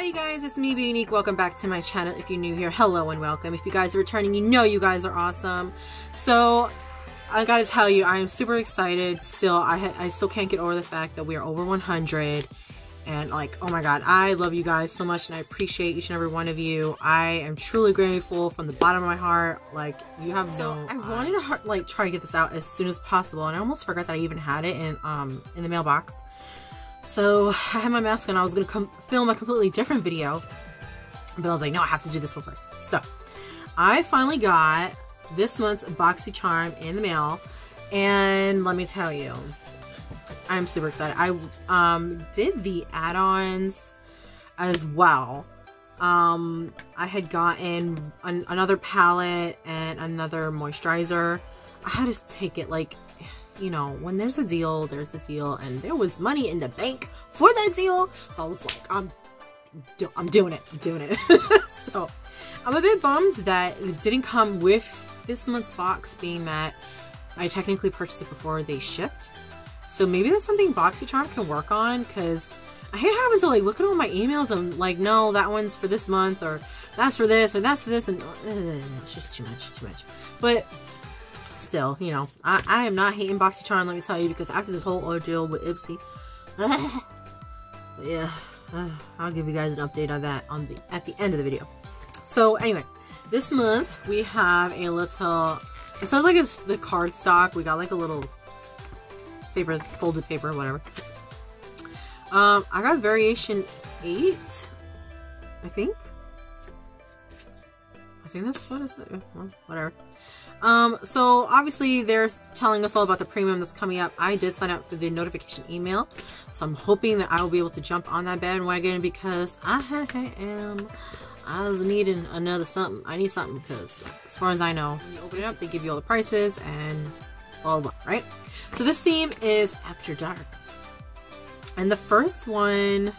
Hi you guys, it's me, Be Unique. Welcome back to my channel. If you're new here, hello and welcome. If you guys are returning, you know you guys are awesome. So I gotta tell you, I am super excited still. I still can't get over the fact that we are over 100, and like, oh my god, I love you guys so much and I appreciate each and every one of you. I am truly grateful from the bottom of my heart. Like, you have no idea. I wanted to like try to get this out as soon as possible, and I almost forgot that I even had it in the mailbox. So I had my mask on. I was going to film a completely different video, but I was like, no, I have to do this one first. So I finally got this month's BoxyCharm in the mail, and let me tell you, I'm super excited. I did the add-ons as well. I had gotten another palette and another moisturizer. I had to take it like, you know, when there's a deal, and there was money in the bank for that deal. So I was like, I'm doing it. So I'm a bit bummed that it didn't come with this month's box, being that I technically purchased it before they shipped. So maybe that's something BoxyCharm can work on, because I hate having to like look at all my emails and like, no, that one's for this month, or that's for this, or that's for this, and it's just too much. But still, you know, I am not hating BoxyCharm, let me tell you, because after this whole other deal with Ipsy, yeah, I'll give you guys an update on that at the end of the video. So anyway, this month we have a little, it sounds like it's the cardstock. We got like a little paper, folded paper, whatever. I got variation 8, I think. I think that's what is it, whatever. So obviously they're telling us all about the premium that's coming up. I did sign up for the notification email, so I'm hoping that I will be able to jump on that bandwagon, because I was needing another something. I need something, because as far as I know, when you open it up, they give you all the prices and blah blah, right? So this theme is After Dark, and the first one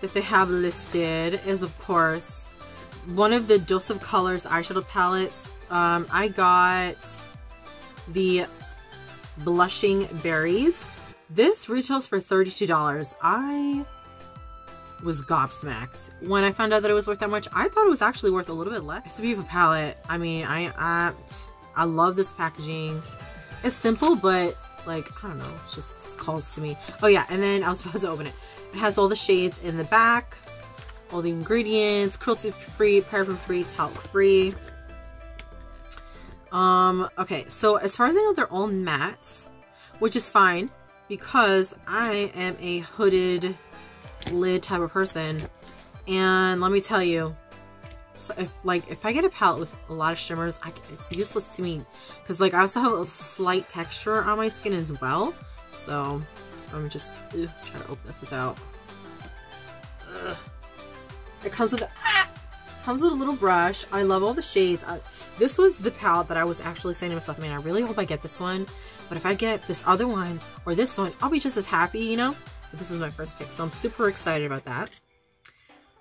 that they have listed is, of course, one of the Dose of Colors eyeshadow palettes. I got the Blushing Berries. This retails for $32. I was gobsmacked when I found out that it was worth that much. I thought it was actually worth a little bit less. It's a beautiful palette. I mean, I love this packaging. It's simple, but like, I don't know, it's just, it calls to me. Oh yeah, and then I was about to open it. It has all the shades in the back, all the ingredients, cruelty-free, paraben-free, talc-free. Okay, so as far as I know, they're all mattes, which is fine, because I am a hooded lid type of person, and let me tell you, so if I get a palette with a lot of shimmers, it's useless to me, because like I also have a slight texture on my skin as well. So I'm just trying to open this without. It comes with a little brush. I love all the shades. This was the palette that I was actually saying to myself, man, I really hope I get this one, but if I get this other one or this one, I'll be just as happy, you know? But this is my first pick, so I'm super excited about that.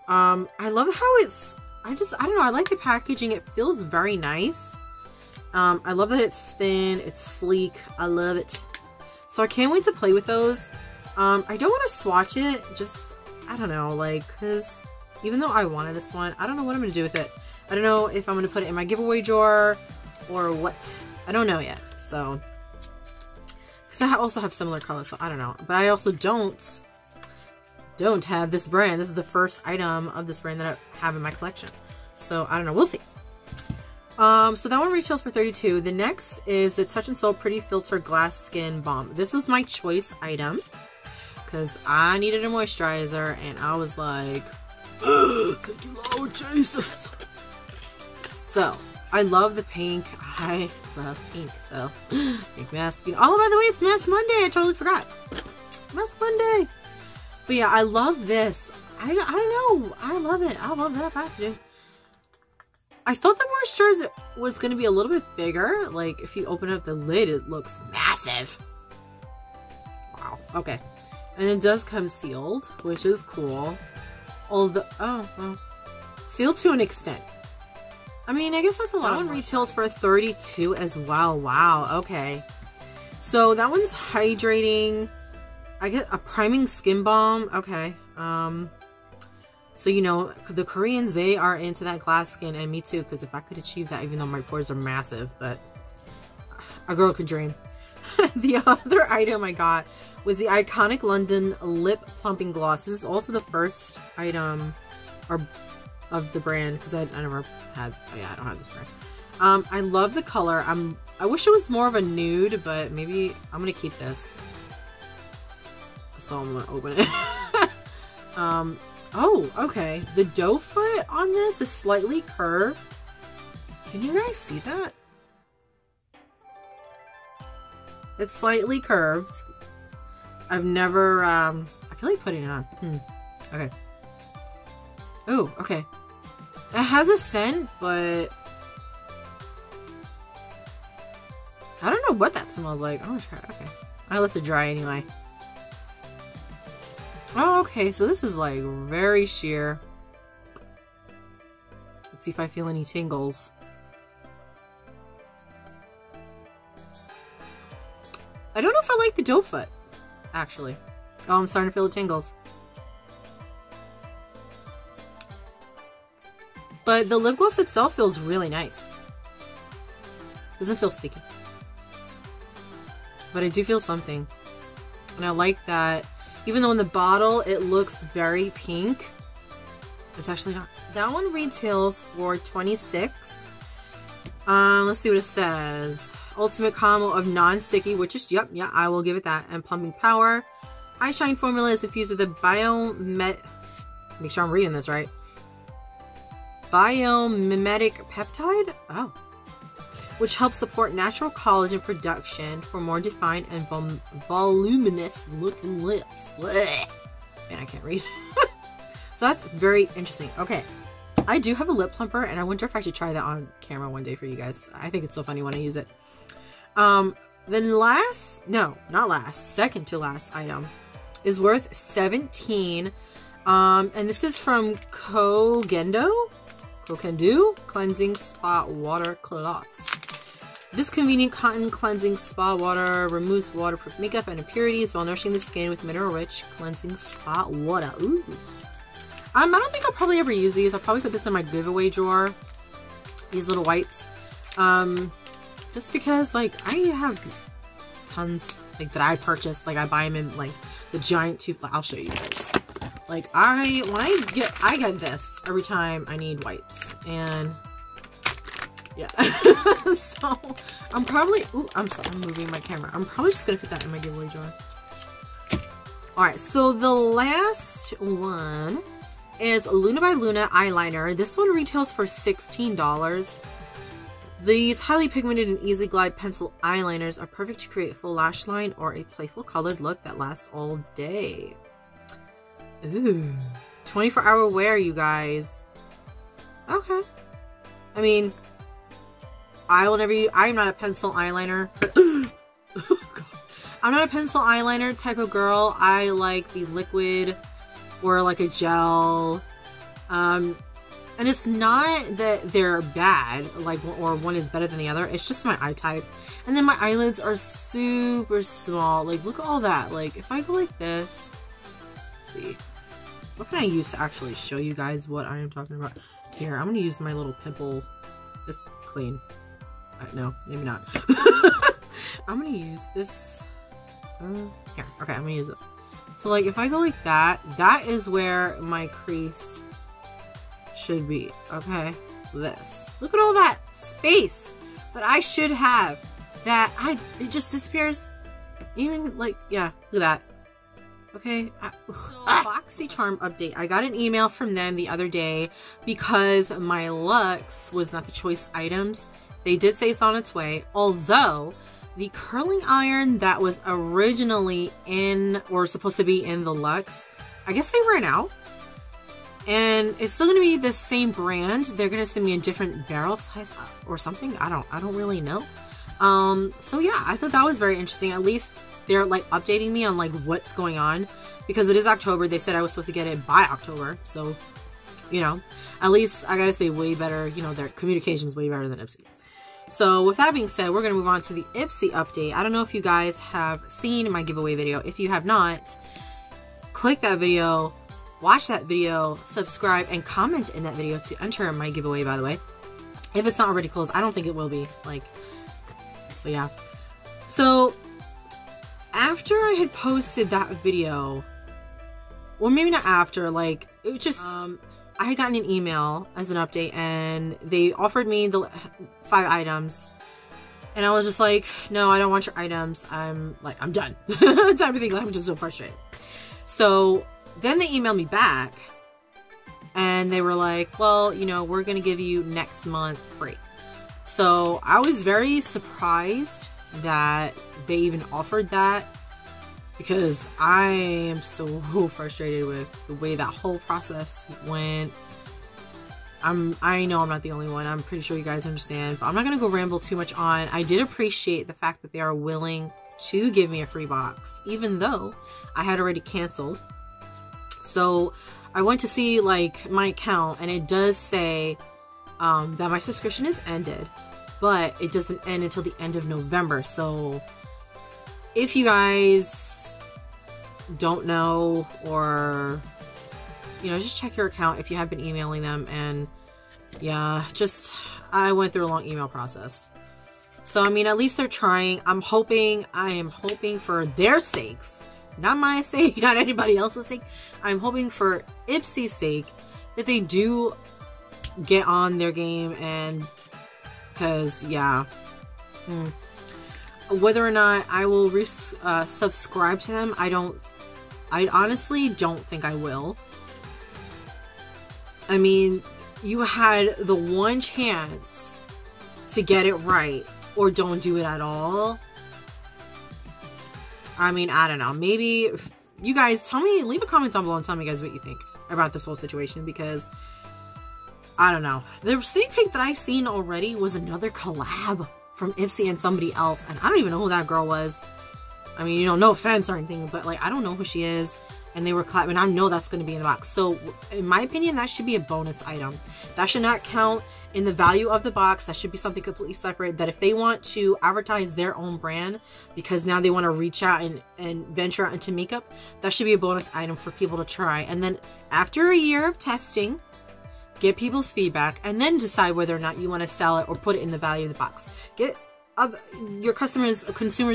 I love how it's, I don't know, I like the packaging. It feels very nice. I love that it's thin, it's sleek, I love it. So I can't wait to play with those. I don't want to swatch it, just, I don't know, like, because even though I wanted this one, I don't know what I'm going to do with it. I don't know if I'm going to put it in my giveaway drawer or what. I don't know yet. So, because I also have similar colors, so I don't know. But I also don't have this brand. This is the first item of this brand that I have in my collection. So, I don't know. We'll see. So that one retails for $32. The next is the Touch and Soul Pretty Filter Glass Skin Balm. This is my choice item, because I needed a moisturizer, and I was like, thank you, Lord Jesus. So, I love the pink. I love pink, so pink mask. Oh, by the way, it's Mask Monday. I totally forgot. Mask Monday. But yeah, I love this. I don't know. I love it. I love that packaging. I thought the moisturizer was going to be a little bit bigger. Like, if you open up the lid, it looks massive. Wow. Okay. And it does come sealed, which is cool. Although, oh, well. Sealed to an extent. I mean, I guess that's a lot. That one retails for $32 as well. Wow, okay. So that one's hydrating. I get a priming skin balm. Okay. So, you know, the Koreans, they are into that glass skin, and me too, because if I could achieve that, even though my pores are massive, but a girl could dream. The other item I got was the Iconic London Lip Plumping Gloss. This is also the first item of the brand, because I never had, oh yeah, I don't have this brand. I love the color. I wish it was more of a nude, but maybe I'm going to keep this. So I'm going to open it. Oh, okay. The doe foot on this is slightly curved. Can you guys see that? It's slightly curved. I've never, I feel like putting it on. Okay. Oh, okay. It has a scent, but I don't know what that smells like. I'm gonna try it. Okay. I'll let it dry anyway. Oh, okay. So this is like very sheer. Let's see if I feel any tingles. I don't know if I like the doe foot, actually. Oh, I'm starting to feel the tingles. But the lip gloss itself feels really nice. Doesn't feel sticky. But I do feel something. And I like that. Even though in the bottle it looks very pink, it's actually not. That one retails for $26. Let's see what it says. Ultimate combo of non-sticky, which is, yep, yeah, I will give it that, and plumping power. Eye shine formula is infused with a biomimetic, make sure I'm reading this right, biomimetic peptide? Oh. Which helps support natural collagen production for more defined and voluminous looking lips. Blech. Man, I can't read. So that's very interesting. Okay. I do have a lip plumper, and I wonder if I should try that on camera one day for you guys. I think it's so funny when I use it. Then last, no, not last, second to last item is worth $17. And this is from Kogendo. Kogendo Cleansing Spa Water Cloths. This convenient cotton cleansing spa water removes waterproof makeup and impurities while nourishing the skin with mineral-rich cleansing spa water. Ooh. I don't think I'll probably ever use these. I'll probably put this in my giveaway drawer. These little wipes. Just because, like, I have tons, like, that I purchase. Like, I buy them in, like, the giant tube. I'll show you guys. Like, when I get this every time I need wipes, and yeah. So I'm probably, ooh, I'm sorry, I'm moving my camera. I'm probably just gonna put that in my giveaway drawer. All right, so the last one is Luna by Luna eyeliner. This one retails for $16. These highly pigmented and easy glide pencil eyeliners are perfect to create a full lash line or a playful colored look that lasts all day. Ooh, 24-hour wear, you guys. Okay. I mean, I will never. I'm not a pencil eyeliner. I'm not a pencil eyeliner type of girl. I like the liquid or like a gel. And it's not that they're bad, like, or one is better than the other. It's just my eye type. And then my eyelids are super small. Like, look at all that. Like, if I go like this, let's see. What can I use to actually show you guys what I am talking about? Here, I'm going to use my little pimple. It's clean. No, maybe not. I'm going to use this. Here, okay, I'm going to use this. So, like, if I go like that, that is where my crease should be. Okay, this. Look at all that space that I should have. That it just disappears. Even, like, yeah, look at that. Okay, BoxyCharm update. I got an email from them the other day because my Luxe was not the choice items. They did say it's on its way, although the curling iron that was originally in, or supposed to be in the Luxe, I guess they ran out. And it's still going to be the same brand. They're going to send me a different barrel size or something. I don't really know. So yeah, I thought that was very interesting. At least they're like updating me on like what's going on, because it is October. They said I was supposed to get it by October, so you know, at least I gotta say, way better, you know, their communication's way better than Ipsy. So with that being said, we're gonna move on to the Ipsy update. I don't know if you guys have seen my giveaway video. If you have not, click that video, watch that video, subscribe, and comment in that video to enter my giveaway, by the way. If it's not already closed, I don't think it will be, like, but yeah. So, after I had posted that video, well, maybe not after, like, it was just, I had gotten an email as an update, and they offered me the 5 items, and I was just like, no, I don't want your items, I'm done, type of thing, I'm just so frustrated. So, then they emailed me back, and they were like, well, you know, we're going to give you next month free. So I was very surprised that they even offered that, because I am so frustrated with the way that whole process went. I know I'm not the only one. I'm pretty sure you guys understand, but I'm not going to go ramble too much on. I did appreciate the fact that they are willing to give me a free box, even though I had already canceled. So I went to see, like, my account, and it does say that my subscription is ended, but it doesn't end until the end of November. So if you guys don't know, or, you know, just check your account if you have been emailing them. And yeah, just, I went through a long email process. So, I mean, at least they're trying. I am hoping for their sakes. Not my sake, not anybody else's sake. I'm hoping for Ipsy's sake that they do get on their game, and because, yeah, whether or not I will subscribe to them, I honestly don't think I will. I mean, you had the one chance to get it right, or don't do it at all. I mean, I don't know. Maybe you guys tell me, leave a comment down below and tell me guys what you think about this whole situation, because I don't know. The sneak peek that I've seen already was another collab from Ipsy and somebody else, and I don't even know who that girl was. I mean, you know, no offense or anything, but like, I don't know who she is, and they were collabing. I know that's going to be in the box. So in my opinion, that should be a bonus item. That should not count in the value of the box. That should be something completely separate, that if they want to advertise their own brand, because now they want to reach out and venture out into makeup, that should be a bonus item for people to try. And then after a year of testing, get people's feedback, and then decide whether or not you want to sell it or put it in the value of the box. Get your consumer's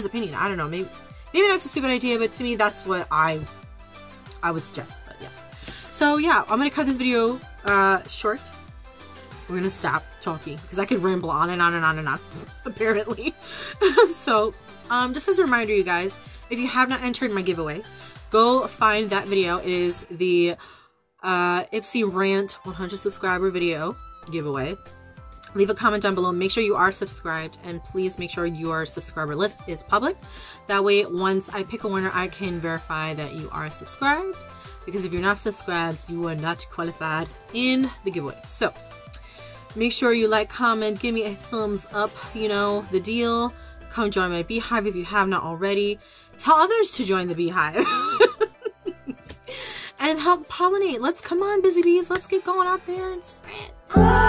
opinion. I don't know, maybe that's a stupid idea, but to me, that's what I would suggest. But yeah, so yeah, I'm gonna cut this video short. We're gonna stop talking because I could ramble on and on and on and on, apparently. So, just as a reminder, you guys, if you have not entered my giveaway, go find that video. It is the Ipsy Rant 100 subscriber video giveaway. Leave a comment down below. Make sure you are subscribed, and please make sure your subscriber list is public. That way, once I pick a winner, I can verify that you are subscribed, because if you're not subscribed, you are not qualified in the giveaway. So, make sure you like, comment, give me a thumbs up, you know, the deal. Come join my beehive if you have not already. Tell others to join the beehive. And help pollinate. Let's, come on, busy bees. Let's get going out there and spread.